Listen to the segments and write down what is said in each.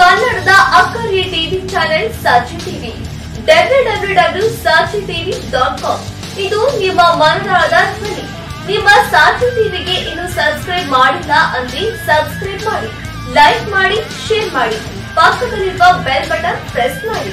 ಕನ್ನಡದ ಅಕ್ಕರಿಯ TV channel Sachi TV www.sachitv.com ಇದು ನಿಮ್ಮ ಮನದಾಳದ ಧ್ವನಿ। ನಿಮ್ಮ ಸಾಚಿ ಟಿವಿಗೆ ಇನ್ನು ಸಬ್ಸ್ಕ್ರೈಬ್ ಮಾಡಿಲ್ಲ ಅಂದ್ರೆ ಸಬ್ಸ್ಕ್ರೈಬ್ ಮಾಡಿ, ಲೈಕ್ ಮಾಡಿ, ಶೇರ್ ಮಾಡಿ, ಪಕ್ಕದಲ್ಲಿರುವ ಬೆಲ್ ಬಟನ್ ಪ್ರೆಸ್ ಮಾಡಿ।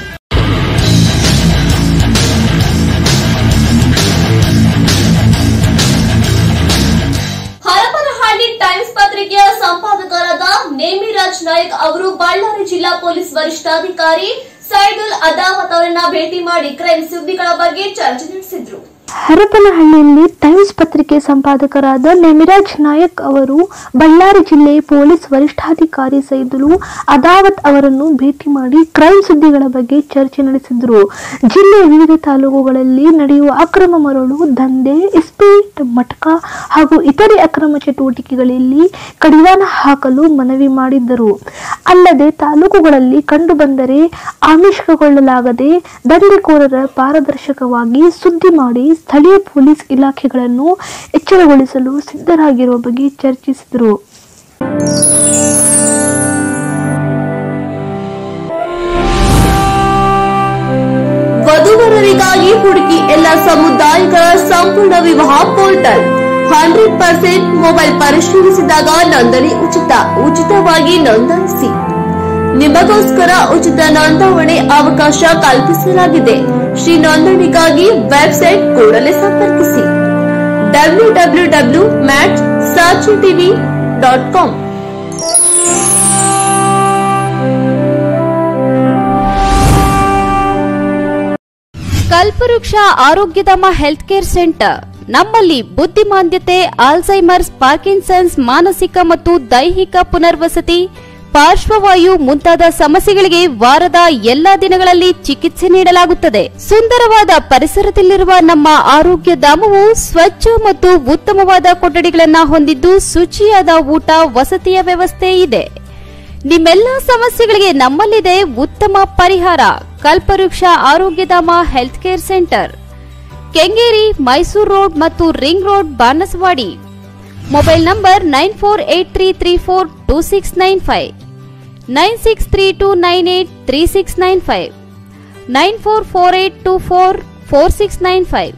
ಹರಪನಹಳ್ಳಿ ಟೈಮ್ಸ್ ಪತ್ರಿಕೆಯ ಸಂಪಾದಕರಾದ ನೇಮಿರಾಜ್ ನಾಯ್ಕ್ ಅವರು ಬಳ್ಳಾರಿ ಜಿಲ್ಲಾ ಪೊಲೀಸ್ ವರಿಷ್ಠಾಧಿಕಾರಿ ಸೈದುಲ್ ಅದಾವತ್ ಅವರನ್ನು ಭೇಟಿ ಮಾಡಿ ಕ್ರೈಮ್ ಸುದ್ದಿಗಳ ಬಗ್ಗೆ ಚರ್ಚೆ ನಡೆಸಿದರು। ಹರಪನಹಳ್ಳಿಯಲ್ಲಿ ಟೈಮ್ಸ್ ಪತ್ರಿಕೆ ಸಂಪಾದಕರಾದ ನೆಮಿರಾಜ್ ನಾಯಕ್ ಅವರು ಬಳ್ಳಾರಿ ಜಿಲ್ಲೆ ಪೊಲೀಸ್ ವರಿಷ್ಠಾಧಿಕಾರಿ ಸೈದುಲು ಅದಾವತ್ ಅವರನ್ನು ಭೇಟಿ ಮಾಡಿ ಕ್ರೈಮ್ ಸುದ್ದಿಗಳ ಬಗ್ಗೆ ಚರ್ಚೆ ನಡೆಸಿದರು। ಜಿಲ್ಲೆಯ ವಿವಿಧ ತಾಲೂಕುಗಳಲ್ಲಿ ನಡೆಯುವ ಅಕ್ರಮ ಮರಳು ದಂಧೆ, ಇಸ್ಪೀಟ್, ಮಟ್ಕಾ ಹಾಗೂ ಇತರೆ ಅಕ್ರಮ ಚಟುವಟಿಕೆಗಳಲ್ಲಿ ಕಡಿವಾಣ ಹಾಕಲು ಮನವಿ ಮಾಡಿದ್ದರು। ಅಲ್ಲದೆ ತಾಲೂಕುಗಳಲ್ಲಿ ಕಂಡುಬಂದರೆ ಆಮಿಷಗೊಳ್ಳಲಾಗದೆ ದಂಧೆಕೋರರ ಪಾರದರ್ಶಕವಾಗಿ ಸುದ್ದಿ ಮಾಡಿ ಸ್ಥಳೀಯ ಪೊಲೀಸ್ ಇಲಾಖೆಗಳನ್ನು ಎಚ್ಚರಗೊಳಿಸಲು ಸಿದ್ಧರಾಗಿರುವ ಬಗ್ಗೆ ಚರ್ಚಿಸಿದರು। ವಧುವರರಿಗಾಗಿ ಹುಡುಕಿ ಎಲ್ಲ ಸಮುದಾಯಗಳ ಸಂಪೂರ್ಣ ವಿವಾಹ ಪೋರ್ಟಲ್ 100% ಮೊಬೈಲ್ ಪರಿಶೀಲಿಸಿದಾಗ ನೋಂದಣಿ ಉಚಿತವಾಗಿ ನೋಂದಾಯಿಸಿ। ನಿಮಗೋಸ್ಕರ ಉಚಿತ ನೋಂದಣಿ ಅವಕಾಶ ಕಲ್ಪಿಸಲಾಗಿದೆ। ಶ್ರೀ ನೋಂದಣಿಗಾಗಿ ವೆಬ್ಸೈಟ್ ಕೂಡಲೇ ಸಂಪರ್ಕಿಸಿ www.sachitv.com। ಕಲ್ಪವೃಕ್ಷ ಆರೋಗ್ಯಧಾಮ ಹೆಲ್ತ್ ಕೇರ್ ಸೆಂಟರ್ ನಮ್ಮಲ್ಲಿ ಬುದ್ಧಿಮಾಂದ್ಯತೆ, ಆಲ್ಝೈಮರ್ಸ್, ಪಾರ್ಕಿನ್ಸನ್ಸ್, ಮಾನಸಿಕ ಮತ್ತು ದೈಹಿಕ ಪುನರ್ವಸತಿ, ಪಾರ್ಶ್ವವಾಯು ಮುಂತಾದ ಸಮಸ್ಯೆಗಳಿಗೆ ವಾರದ ಎಲ್ಲಾ ದಿನಗಳಲ್ಲಿ ಚಿಕಿತ್ಸೆ ನೀಡಲಾಗುತ್ತದೆ। ಸುಂದರವಾದ ಪರಿಸರದಲ್ಲಿರುವ ನಮ್ಮ ಆರೋಗ್ಯ ಧಾಮವು ಸ್ವಚ್ಛ ಮತ್ತು ಉತ್ತಮವಾದ ಕೊಠಡಿಗಳನ್ನು ಹೊಂದಿದ್ದು ಶುಚಿಯಾದ ಊಟ ವಸತಿಯ ವ್ಯವಸ್ಥೆ ಇದೆ। ನಿಮ್ಮೆಲ್ಲ ಸಮಸ್ಯೆಗಳಿಗೆ ನಮ್ಮಲ್ಲಿದೆ ಉತ್ತಮ ಪರಿಹಾರ। Kalpavriksha Arogyadhama health care centre, Kengeri, Mysuru road ಮತ್ತು ring road, Banaswadi. Mobile number 9483342695, 9632983695, 9448244695,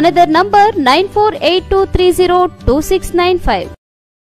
another number 9482302695.